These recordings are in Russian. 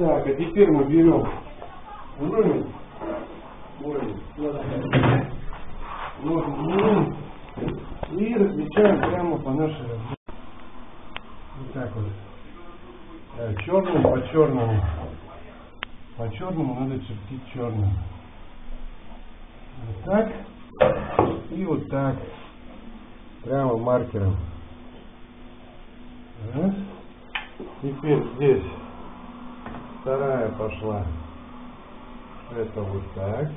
Так, а теперь мы берем руль. И размечаем прямо по нашей работе. Вот так вот. Черным по черному. По черному надо чертить черным. Вот так. И вот так. Прямо маркером. Раз. Теперь здесь вторая пошла. Это вот так.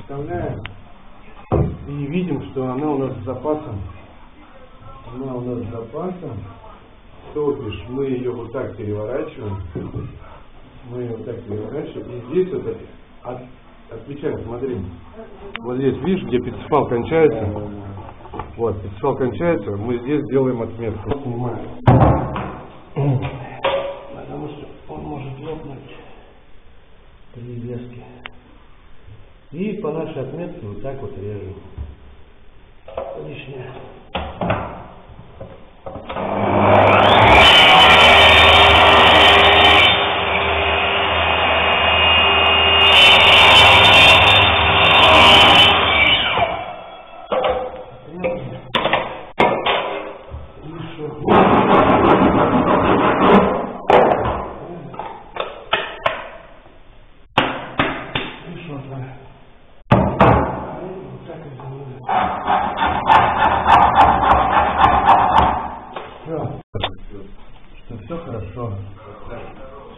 Вставляем. И видим, что она у нас с запасом. Она у нас с запасом. То бишь мы ее вот так переворачиваем. Мы ее вот так переворачиваем. И здесь вот отмечаем, смотри. Вот здесь, видишь, где пятицефал кончается? Вот, пятицефал кончается, мы здесь делаем отметку. Снимаем. Потому что он может лопнуть при веске. И по нашей отметке вот так вот режем. Лишнее.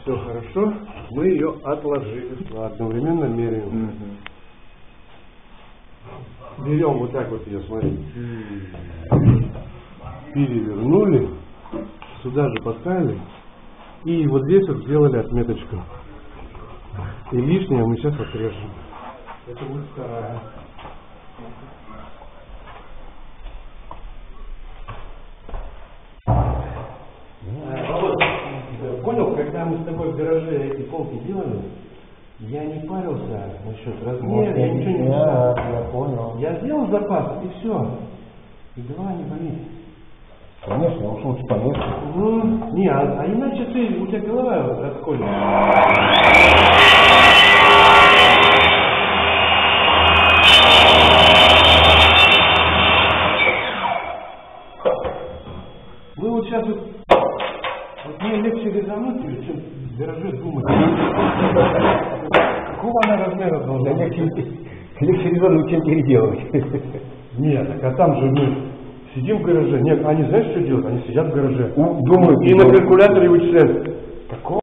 Все хорошо, мы ее отложили, одновременно меряем. Берем вот так вот ее, смотрите, перевернули, сюда же поставили, и вот здесь вот сделали отметочку. И лишнее мы сейчас отрежем. Это будет вторая. Понял, когда мы с тобой в гараже эти полки делали, я не парился насчет размера. Я ничего не знаю. Я понял. Я сделал запас, и все. И голова не болит. Конечно, уж лучше поменьше. Ну, не, а иначе ты, у тебя голова расколется. Легче ребенку чем переделывать. Нет, а там же мы сидим в гараже. Нет, они знаешь, что делают? Они сидят в гараже. Думают. И на калькуляторе вычисляют. Такого?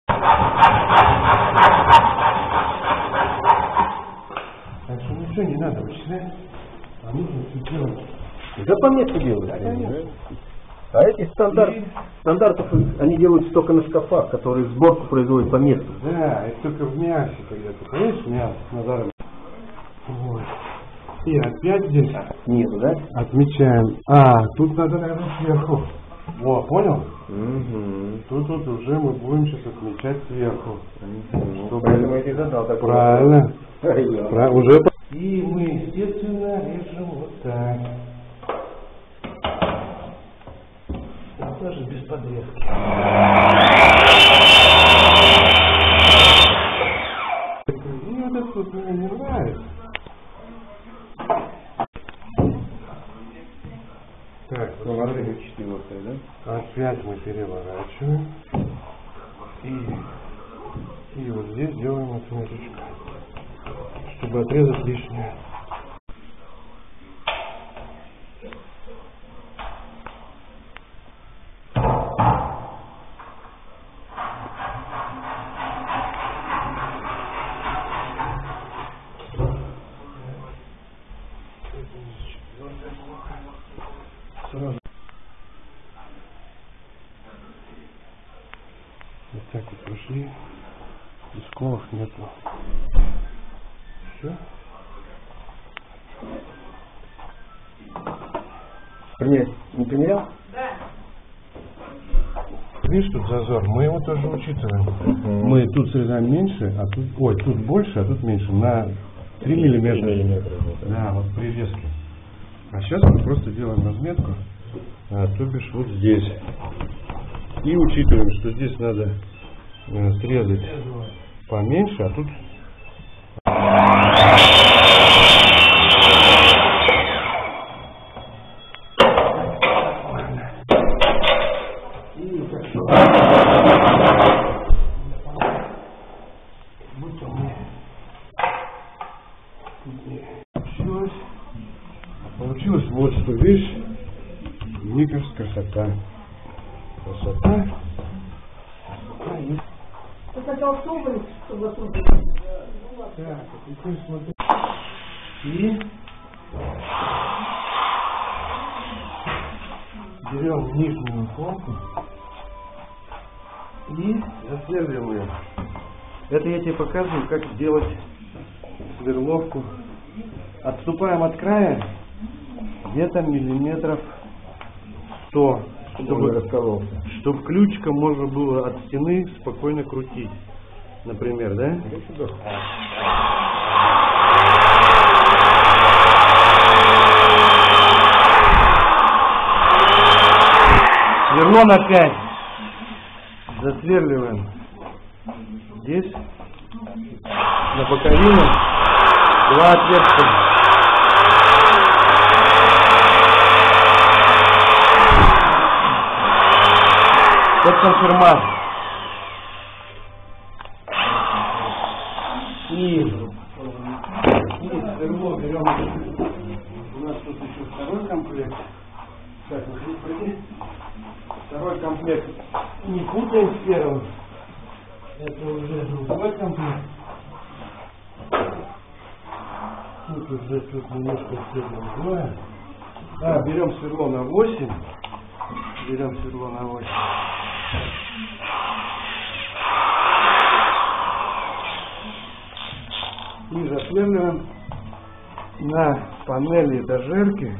Так что ничего не надо вычислять. А нужно все делать. Да по метке делают. А эти стандартов, они делают только на шкафах, которые сборку производят по месту. Да, это только в мясе, когда ты понимаешь, мясо на даром. Вот. И опять здесь снизу, да? Отмечаем. А, тут надо, наверное, сверху. Во, понял? Тут вот уже мы будем сейчас отмечать сверху. Чтобы... Поэтому я тебе задал такой. Правильно. Уже... И мы, естественно, режем вот так. Даже без подрезки. Мне вот это вот мне не нравится. Так, смотри, четвертая, да? Опять мы переворачиваем. И вот здесь делаем отметочку, чтобы отрезать лишнее. Вот так вот пошли. Сколов нету. Все. Принять. Не примерял? Да. Видишь, тут зазор. Мы его тоже учитываем. Мы тут срезаем меньше, а тут... Ой, тут больше, а тут меньше. На 3 миллиметра. 3 миллиметра. Да, вот при резке. А сейчас мы просто делаем разметку, то бишь вот здесь. И учитываем, что здесь надо срезать поменьше, а тут... Получилось вот что, видишь, никакая красота. Красота. Ты хотел собрать, чтобы отрубить. Так, теперь смотри. И берем нижнюю планку и засверливаем ее. Это я тебе показываю, как сделать сверловку. Отступаем от края где-то миллиметров 100, чтобы ключиком можно было от стены спокойно крутить, например, да? Сверлон опять засверливаем здесь на боковину 2 отверстия. Конфирмат. И сверло берем. У нас тут еще второй комплект. Так, второй комплект. Не путаем с первым. Это уже другой комплект. Тут уже тут немножко сверло другое. А, берем сверло на 8. Берем сверло на 8. И засверливаем на панели этажерки,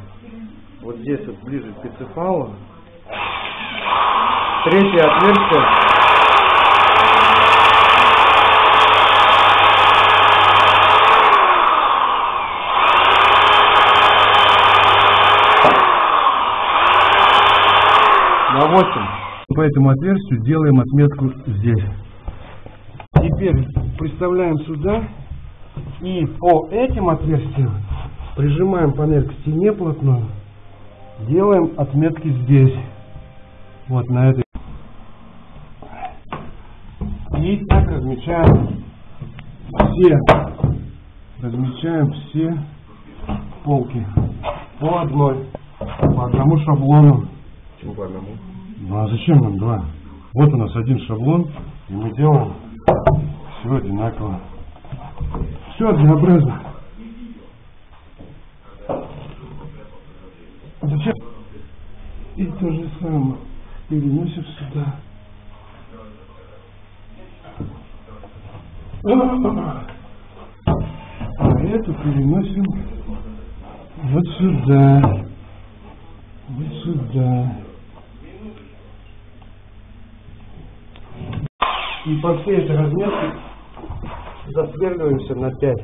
вот здесь вот ближе к пицефалу, третье отверстие. На 8. По этому отверстию делаем отметку здесь. Теперь приставляем сюда и по этим отверстиям прижимаем панель к стене плотно. Делаем отметки здесь. Вот на этой. И так размечаем все полки по одной, по одному шаблону. Почему по одному? Ну а зачем нам два? Вот у нас один шаблон, и мы делаем все одинаково. Все однообразно. Зачем? И то же самое. Переносим сюда. А эту переносим вот сюда. Вот сюда. И по всей этой разметке засверливаемся на 5.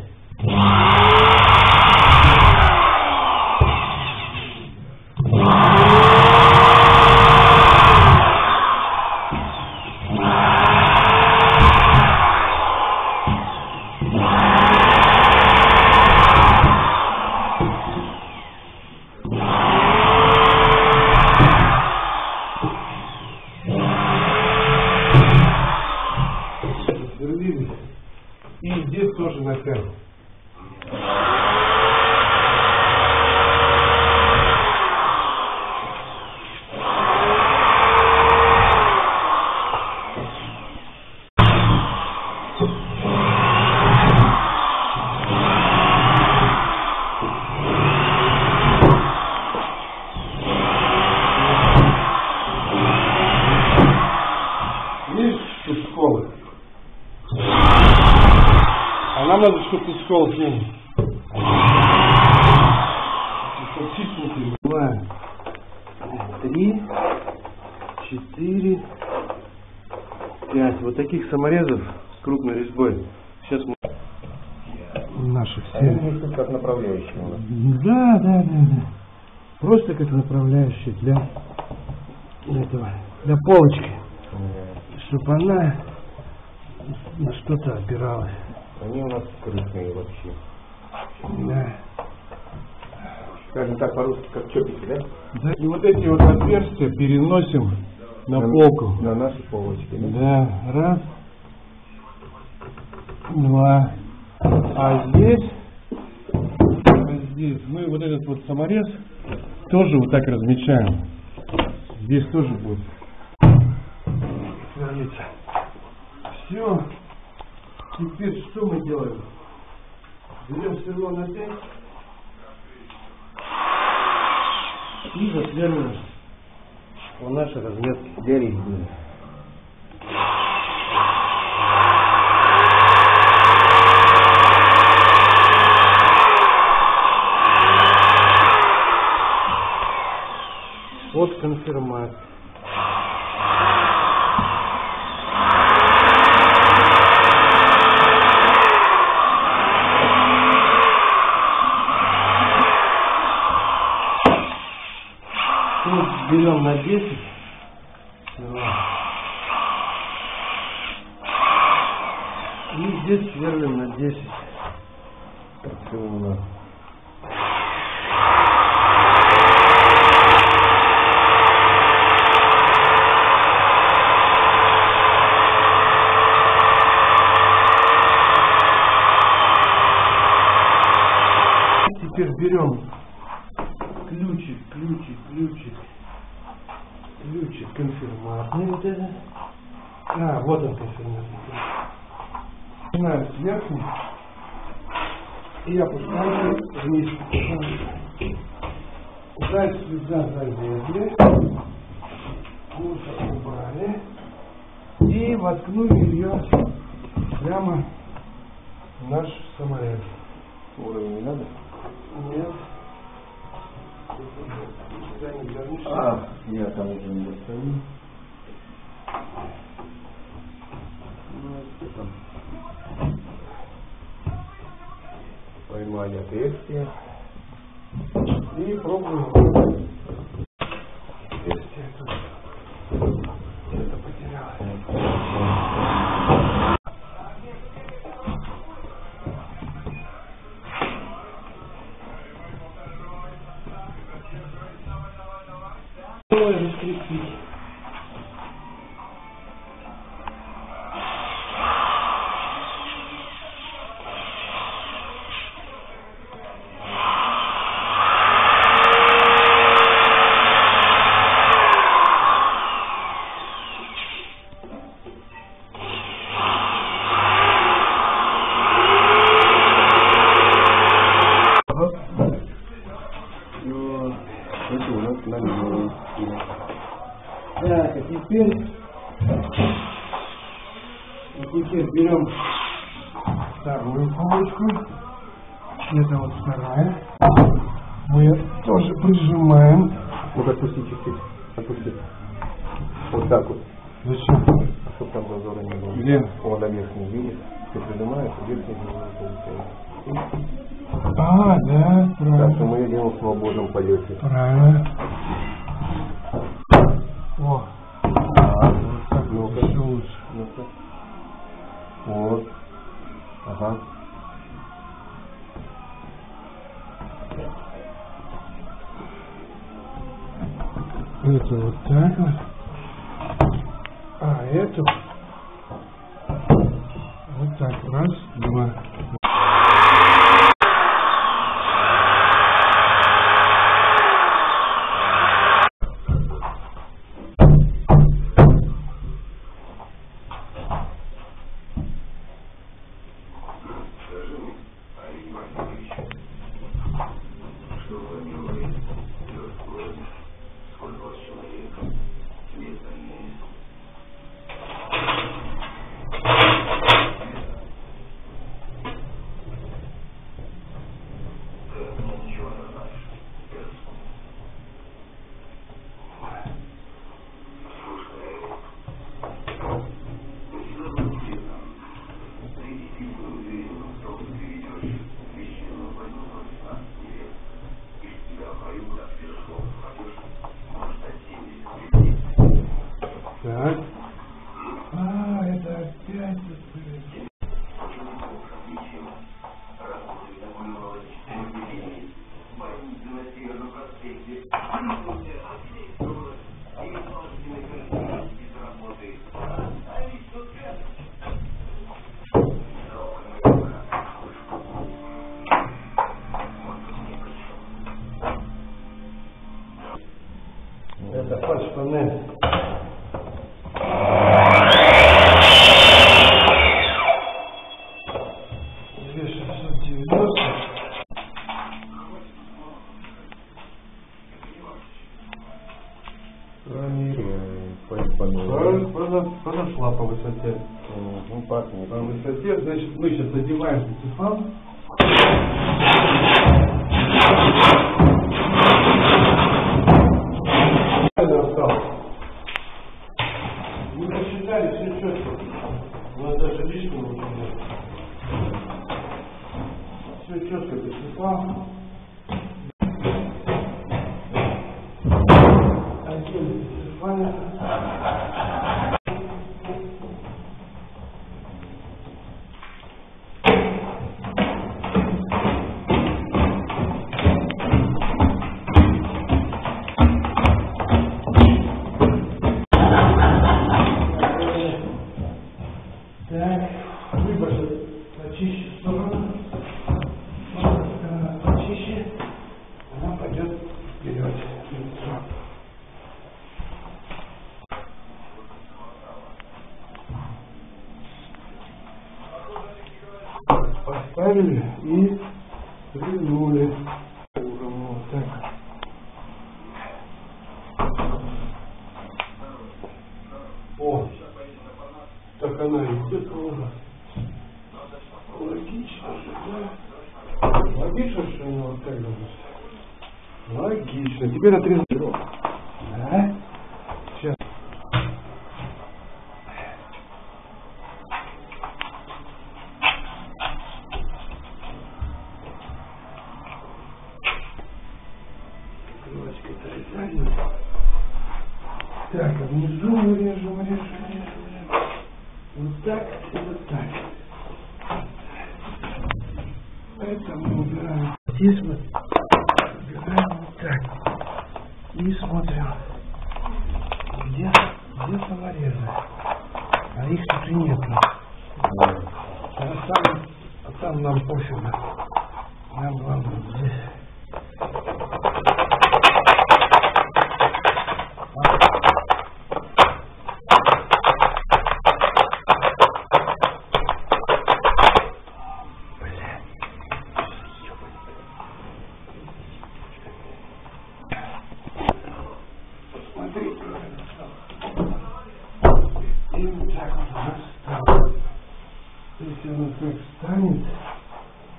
Надо, чтобы ты школу снял. Два, три, 4, 5. Вот таких саморезов с крупной резьбой. Сейчас мы... наши все. Они действуют как направляющие. Да. Просто как направляющие для этого, для полочки. Чтобы она на что-то опиралась. Они у нас крытые вообще. Да. Скажем так, по-русски, как чопики, да? Да. И вот эти вот отверстия переносим на полку. На наши полочки. Да. Раз. Два. А здесь мы вот этот вот саморез тоже вот так размечаем. Здесь тоже будет свернуться. Все. Теперь что мы делаем? Берем сверло опять и засверливаем по нашей разметке для резьбы. Вот конфирмат. Тут берем на 10. И здесь сверлим на 10. Теперь берем ключик конфирматный вот этот. А, вот он конфирматный. Начинаем сверху и опускаем вниз. Дальше сюда залезли. Кусок убрали. И воткнули ее прямо в наш самолет. Уровень не надо? Нет. Я там уже не достаю. Поймали отверстие. И пробуем. Отверстие тут. Где-то потерялось. Так, а теперь берем вторую полочку. Это вот вторая. Мы ее тоже прижимаем. Вот отпусти чуть-чуть. Отпусти. Вот так вот. Зачем? А чтобы там зазора не было. Где? Вот на верхний видит. Ты прижимаешь, а верхний видит. А, да, правильно. Так что мы ее делаем в свободном полете. Правильно. О, ну-ка, еще лучше. Ну-ка. Вот. Ага. Это вот так вот. А, это вот так. Раз, два. высоте. Ну, пахнет. На высоте, значит, мы сейчас одеваем сифон. Мы рассчитали все четко. У нас даже лишнего уже нет. Все четко до сифона. Один сифона. Поставили и пригнули. Вот так. О, так она идет уже. Логично же, да? Логично, что она вот так должна. Логично. Теперь отрезаем. Да? Сейчас. Так, а внизу мы режем. Вот так и вот так. Это мы убираем. Здесь мы убираем вот так. И смотрим, где саморезы. А их тут и нет. А там нам пофигу. Нам главное здесь.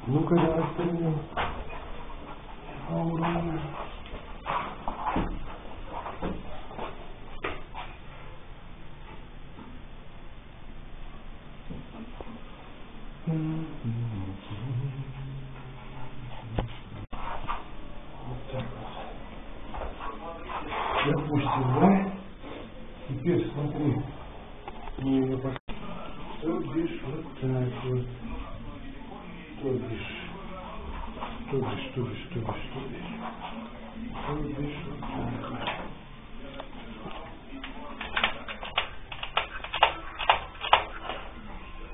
Ну-ка, давай стрелим. Вот так вот. Допустим, да? Теперь смотри. Не пошли. То бишь вот так вот. То бишь, вот так.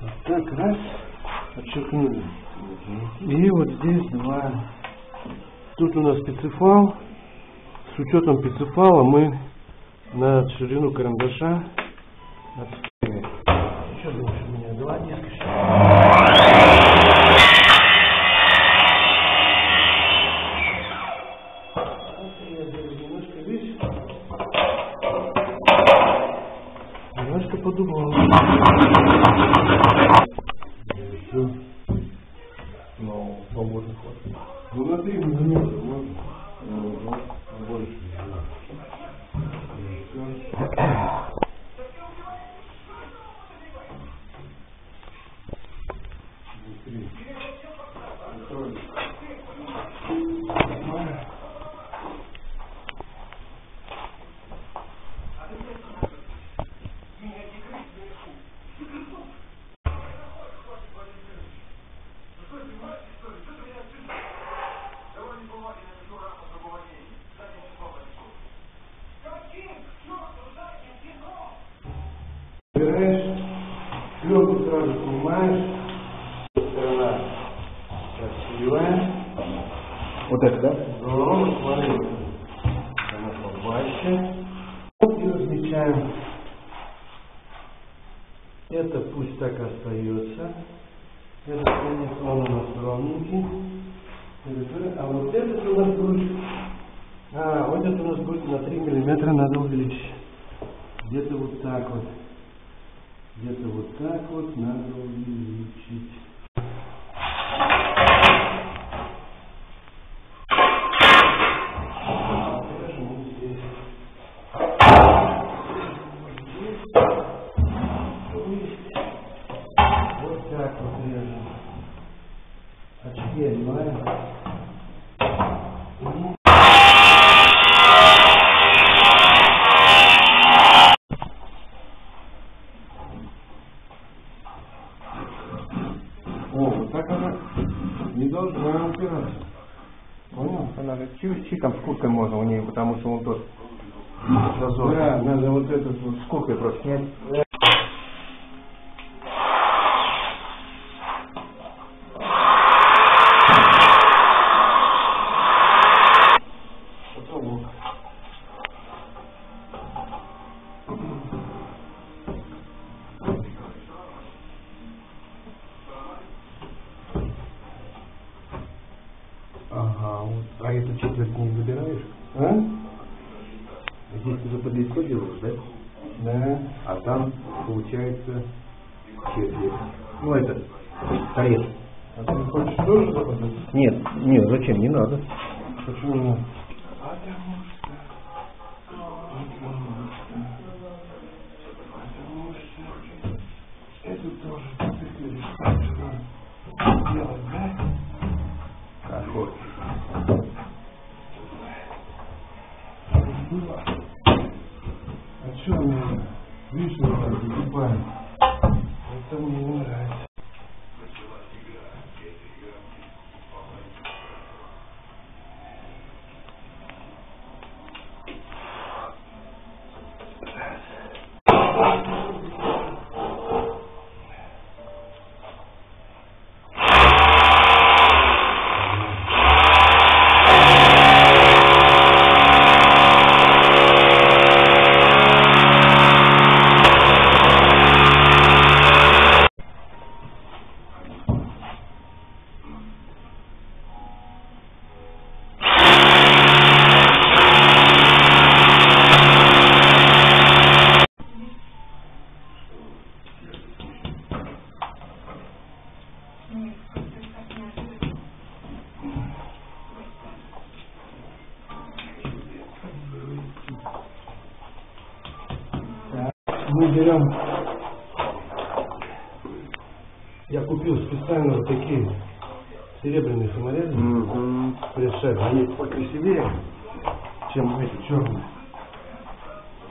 Вот так раз отчеркнули. И вот здесь два. Тут у нас пиццефал. С учетом пиццефала мы на ширину карандаша отступили. Еще больше у меня два диска. Подумал. Все. Но свободно хватит. Ну на 3 минуты можно. Больше. Убираешь, клепку сразу снимаешь, сторона отсеиваешь. Вот это, да? Голову смотрим. Она побольше. И размечаем. Это пусть так остается. Это конец он у нас ровненький. А вот этот у нас будет. А, вот это у нас будет на 3 миллиметра надо увеличить. Где-то вот так вот. Где-то вот так вот надо увеличить. Там скобкой можно у нее, потому что он тоже зазор. Да, надо вот этот вот скобкой просто снять. Зачем? Не надо. Почему не надо? Потому что это тоже что делать, да? Так вот. А что мне надо? Видишь, что мы так загибаем? Это мне не нравится. Я купил специально вот такие серебряные саморезы, пришли, они покрасивее, чем эти черные.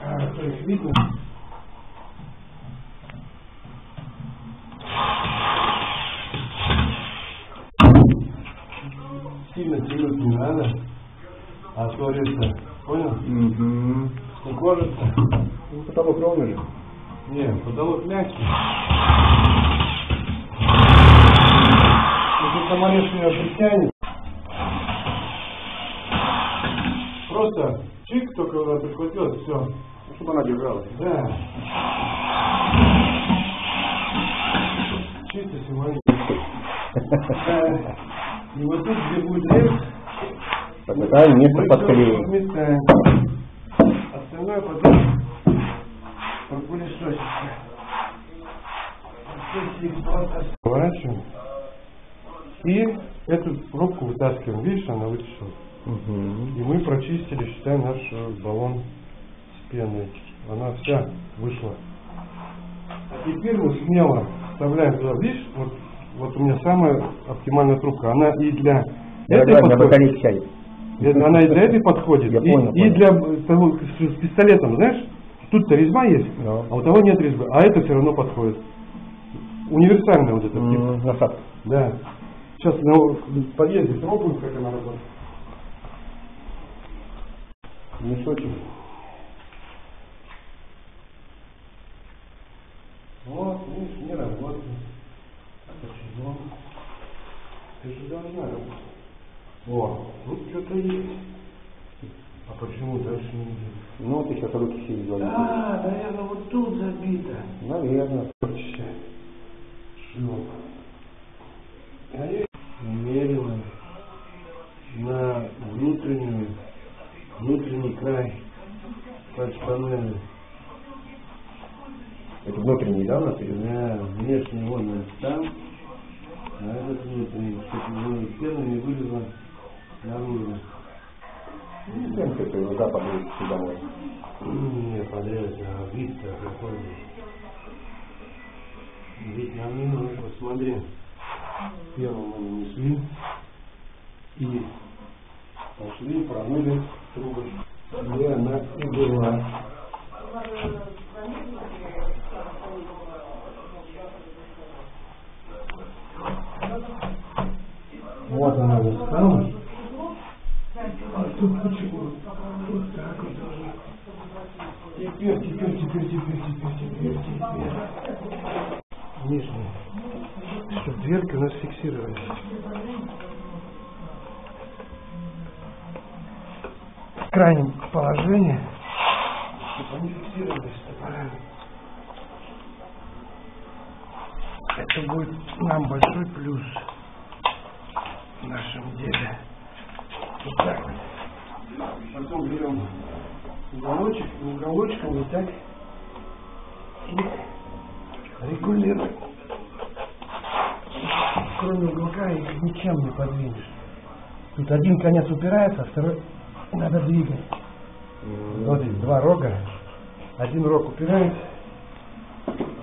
А то их видно. Сильно тянуть не надо, а то режется. Понял? Не кожется. Ну, потолок ровный же. Не, потолок мягкий. Если саморез меня притянет, просто чик, только она прихватилась, все. Чтобы она держалась. Да. Чисто сегодня. И вот тут, где будет резать, попытаем место подклеим. Остальное потом пропылесосится. Поворачиваем. И эту пробку вытаскиваем. Видишь, она вытащила. И мы прочистили, считай, наш баллон с пеной. Она вся вышла. А теперь мы смело вставляем туда. Видишь, вот у меня самая оптимальная трубка. Она и для этой подходит. Она и для этой подходит. И для того, с пистолетом, знаешь, тут-то резьба есть, а у того нет резьбы. А это все равно подходит. Универсальная вот эта насадка. Да. Сейчас на подъезде пробуем, как она работает. Мешочек. Вот, видишь, не работает. А почему? Ты же должна работать. О, тут что-то есть. А почему дальше не идет? Ну, ты сейчас руки сильно забиты. Да, наверное, вот тут забито. Наверное. Шлёп. Умеренно на внутренний край под панели. Это внутренний. недавно перевернула внешний водный стан, а этот внутренний, чтобы первым не вылезла наружу. Не знаю, как его западлить сюда можно. Нет, подряд, а вид-то какой. Ведь нам не нужно, посмотри. Первому нанесли и пошли, промыли трубочку, где она и была. Вот она вот стала. А тут почему? Вот так вот должна. Теперь. Нижняя, чтобы дверка у нас фиксировалась. В крайнем положении, чтобы они фиксировались топорами. Это будет нам большой плюс в нашем деле. Вот так вот. Потом берем уголочек, и уголочком вот так регулирует. Кроме уголка их ничем не подвинешь. Тут один конец упирается, а второй надо двигать. Вот здесь два рога. Один рог упирается,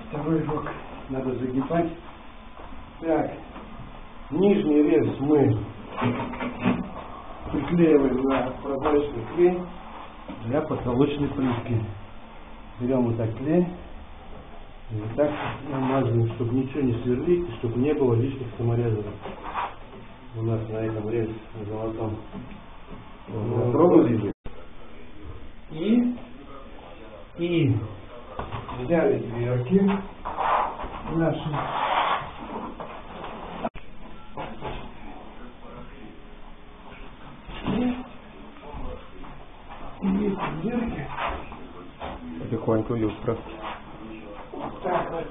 второй рог надо загибать. Так, нижний рез мы приклеиваем на прозрачный клей для потолочной плитки. Берем вот так клей. И вот так намазываем, чтобы ничего не сверлить, чтобы не было лишних саморезов. У нас на этом рельсе, на золотом. Пробовали. И взяли дверки наши. И эти дверки. Потихоньку ее просто. Так вот.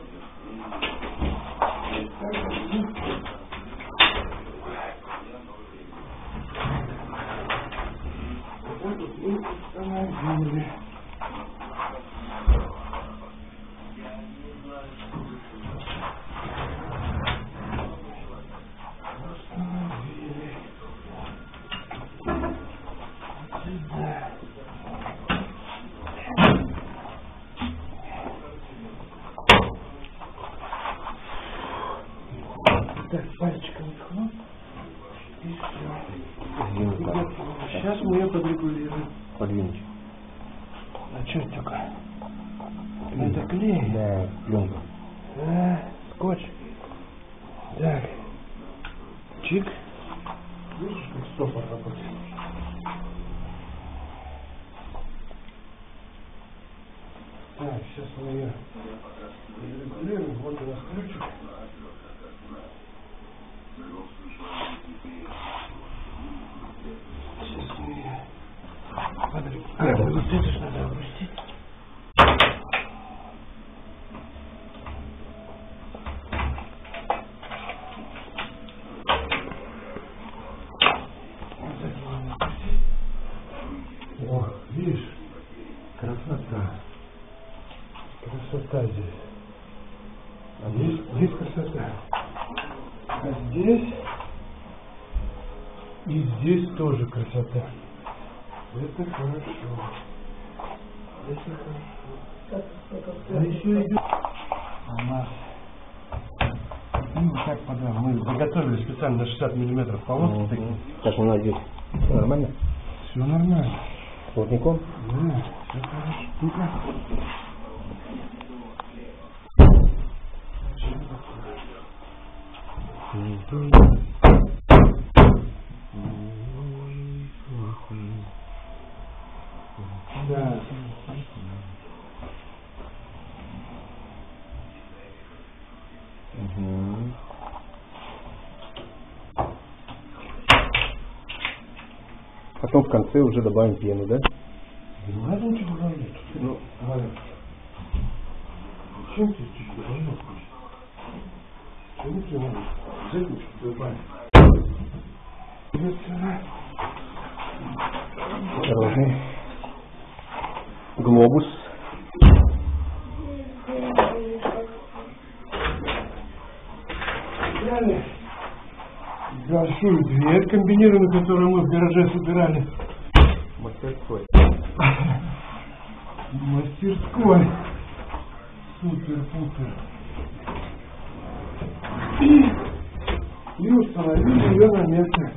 Так вот мы установили. Так, пальчиком вход. И все. Сейчас мы ее подрегулируем. Подвинуть. А что это такое? Это клей? Да, пленка. Да, скотч. Так. Чик. Видишь, как стопор работает? Так, сейчас мы ее регулируем. Вот у нас ключик. Вот это же надо опустить. Вот это надо опустить. О, видишь? Красота. Красота здесь. А здесь красота. А здесь и здесь тоже красота. Это хорошо. Это хорошо. А еще идет. У нас. Ну, так подам. Мы заготовили специально на 60 миллиметров полоску. Как у нас здесь? Все нормально? Все нормально. Плотником? Да, все хорошо. Ну-ка. Да. Угу. Потом в конце уже добавим пену, да? Не надо ничего добавить. Ну, Валя. Зачем тебе чуть-чуть добавить? Чего тебе надо? Зачем тебе добавить? Нет, сюда. Осторожней. Глобус. большую дверь комбинированную, которую мы в гараже собирали. Мастерской. Мастерской. Супер-пупер. И установили ее на место.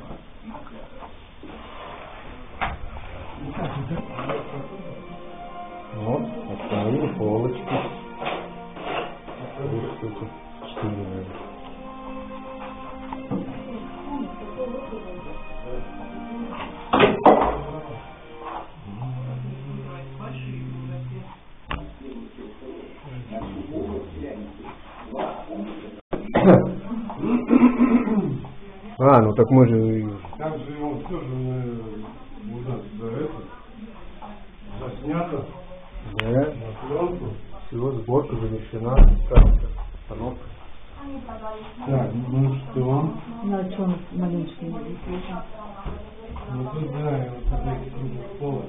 Вот, установили полочки. Штуки. 4, наверное. А, ну так мы же... Там же его тоже нужно заснято. Да. На пленку. Всего сборка завершена. Установка. Так, ну что? На чем маленький? Ну тут да, я вот тогда с пола.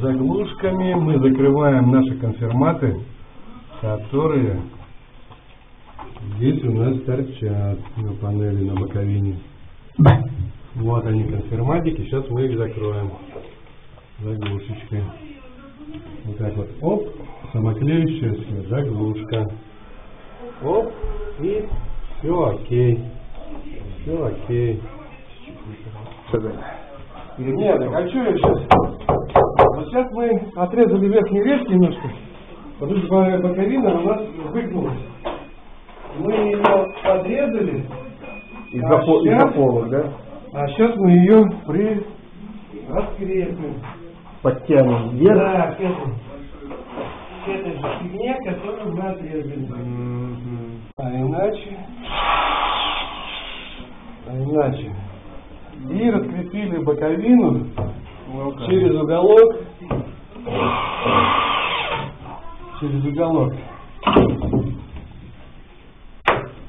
Заглушками мы закрываем наши конферматы, которые здесь у нас торчат на панели, на боковине. Вот они, конферматики, сейчас мы их закроем заглушечкой. Вот так вот, оп, самоклеющаяся заглушка. Оп, и все окей. Все окей. Нет, так а что я сейчас? Вот сейчас мы отрезали верхнюю вещь немножко, потому что боковина у нас выгнулась. Мы ее подрезали из-за пола, да? А сейчас мы ее раскрепим. Подтянем вверх. Да, к этой же фигне, которую мы отрезали. А иначе. И раскрепили боковину через уголок. Через уголок.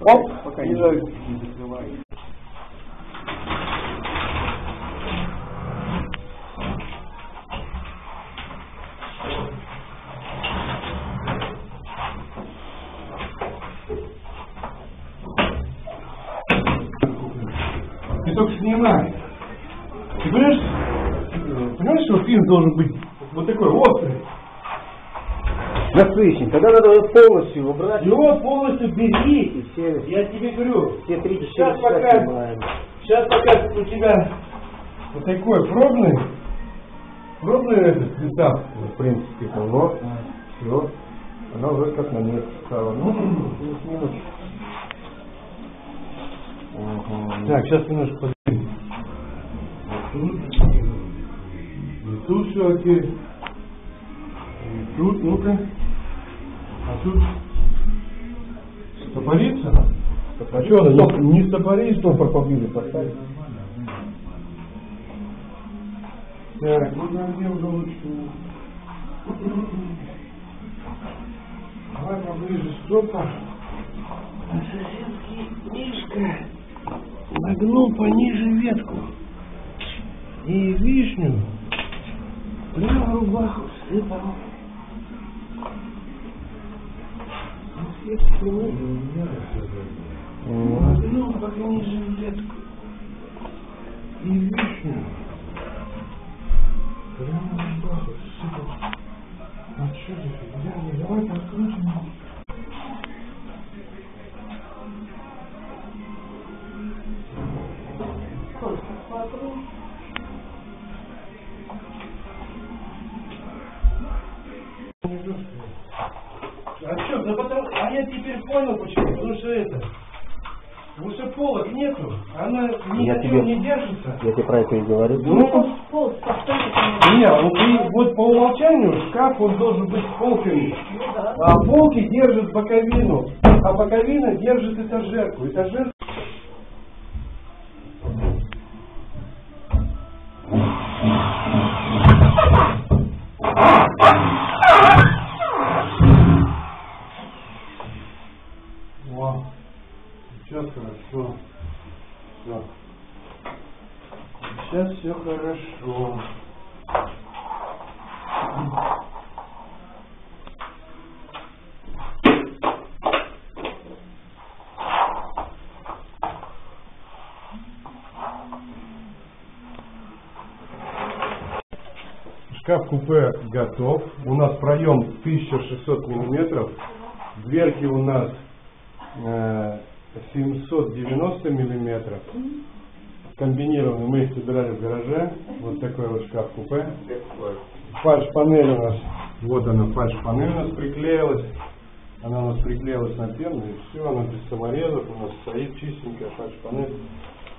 Оп! Пока не закрывай. Снимай. Ты понимаешь, что пинс должен быть вот такой острый. Насыщенный. Тогда надо его полностью убрать. Его полностью берите. Я тебе говорю, все 3-4 сейчас пока у тебя вот такой пробный этот состав. В принципе, полно. Все. Она уже как на месте стала. Ну, так, сейчас немножко подвинем. И тут все окей. И тут, ну-ка. А тут стопорится? А что она? Не стопорись, стопор побили, поставить. Так, вот нам где уже лучше. Давай поближе стопор. Мишка нагнул пониже ветку и вишню прямо в рубаху сыпал. Нагнул пониже ветку и вишню прямо в рубаху сыпал. А что здесь? Давай подкрутим. А я теперь понял почему, потому что полок нету, она ничего не держится. Я тебе про это и говорю. Нет, вот по умолчанию шкаф он должен быть полками, а полки держат боковину, а боковина держит этажерку. Все хорошо. Так. Сейчас все хорошо. Шкаф купе готов. У нас проем 1600 миллиметров. Дверки у нас 790 миллиметров. Комбинированный. Мы их собирали в гараже. Вот такой вот шкаф купе. Фальш-панель у нас. Вот она, фальш-панель у нас приклеилась. Она у нас приклеилась на пену. И все, она без саморезов. У нас стоит чистенькая фальш-панель.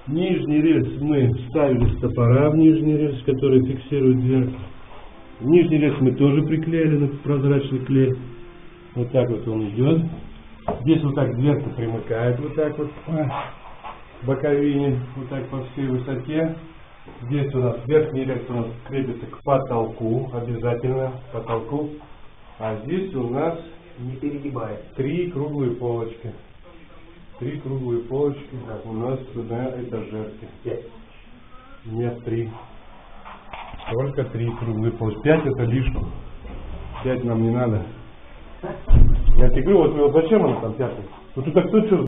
Нижний рельс мы вставили стопора в нижний рельс, который фиксирует дверь. Нижний рельс мы тоже приклеили на прозрачный клей. Вот так вот он идет. Здесь вот так дверка примыкает вот так вот по боковине, вот так по всей высоте. Здесь у нас верхний рельс у нас крепится к потолку, обязательно к потолку. А здесь у нас не перегибает. Три круглые полочки. Три круглые полочки, как у нас на этажерке. Нет, три. Только три круглые полочки. 5 это лишнее. 5 нам не надо. Я тебе говорю, вот зачем она там пятая? Вот тут кто что